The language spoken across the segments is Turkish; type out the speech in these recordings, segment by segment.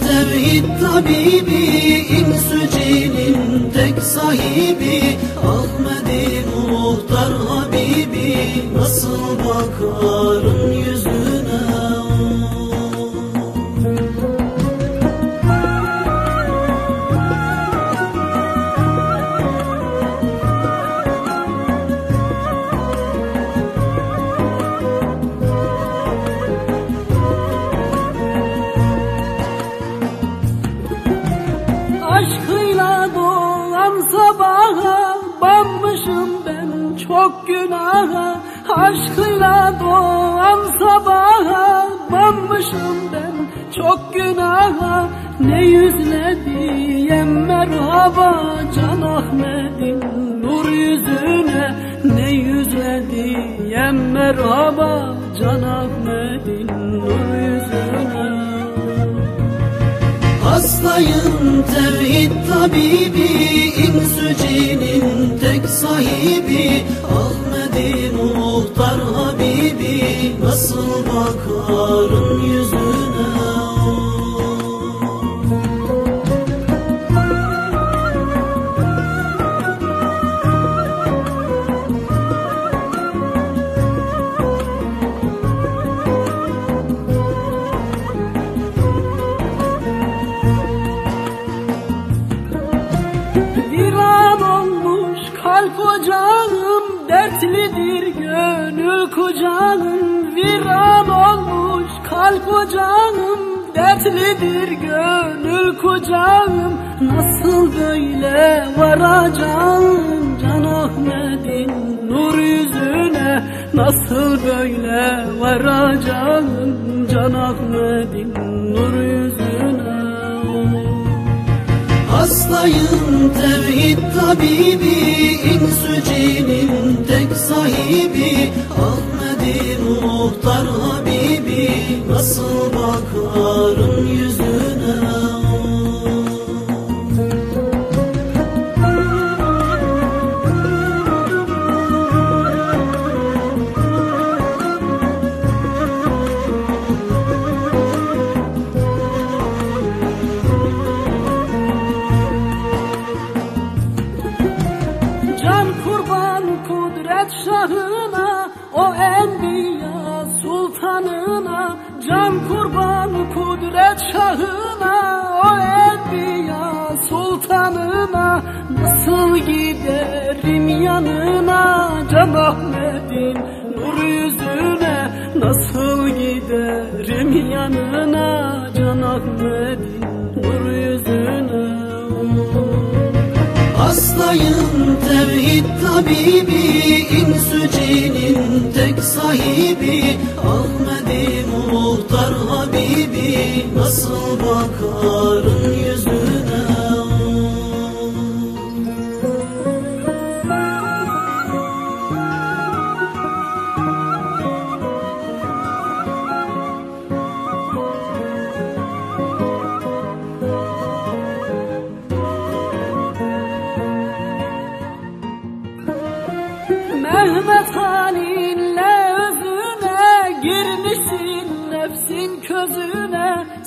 Tevhid Tabîbî, İmsücinin tek sahibi, Ahmedi Muhtar Habibi, nasıl bakarım yüzüne? Çok günaha, aşkıyla doğan sabaha banmışım ben, çok günaha. Ne yüzle diyem merhaba Can Ahmet'in nur yüzüne, ne yüzle diyem merhaba Can Ahmet'in nur yüzüne. Hastayım Tevhid Tabîbî, İmsücinin tek sahibi, Ahmedi Muhtar Habibi, nasıl bakarım yüzüne? Dertlidir gönül kucağım, viran olmuş kalp ocağım, dertlidir gönül kucağım. Nasıl böyle varacağım Can Ahmet'in nur yüzüne, nasıl böyle varacağım Can Ahmet'in nur yüzüne? Hastayım Tevhid Tabîbî, İmsücinin tek sahibi, Ahmedi Muhtar Habibi, nasıl bakarım yüzüne? Şahına, o enbiya sultanına, can kurban kudret şahına, o enbiya sultanına. Nasıl giderim yanına Can Ahmet'in nur yüzüne, nasıl giderim yanına Can Ahmet'in nur yüzüne? Hastayım Tevhid Tabîbî, İmsücinin tek sahibi, Ahmedi Muhtar Habibi, nasıl bakarım yüzüne?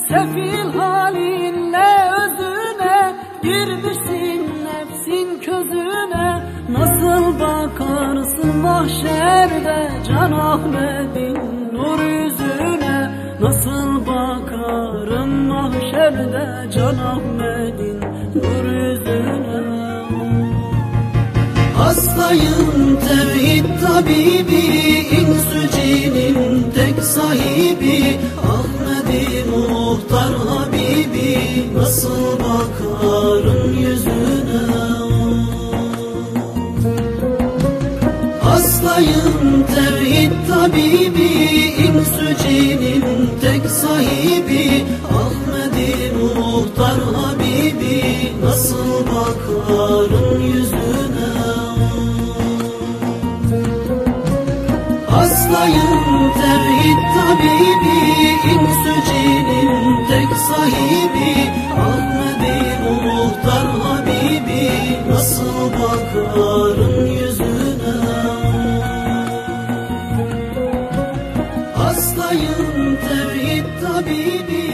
Sefil halinle özüne, girmişsin nefsin közüne. Nasıl bakarsın bana? mahşerde Can Ahmet'in nur yüzüne nasıl bakarım mahşerde Can Ahmet'in nur yüzüne. Hastayım Tevhid Tabîbî, insücinin tek sahibi Ahmedi Muhtar Habibi, nasıl bakarım yüzüne. Hastayım Tevhid Tabîbî, insücinin tek sahibi Ahmedi Muhtar Habibi, nasıl bakarım yüzüne. Hastayım Tevhid Tabîbî, insücinin tek sahibi Ahmedi Muhtar Habibi, nasıl bakarım yüzüne. Hastayım Tevhid Tabîbî.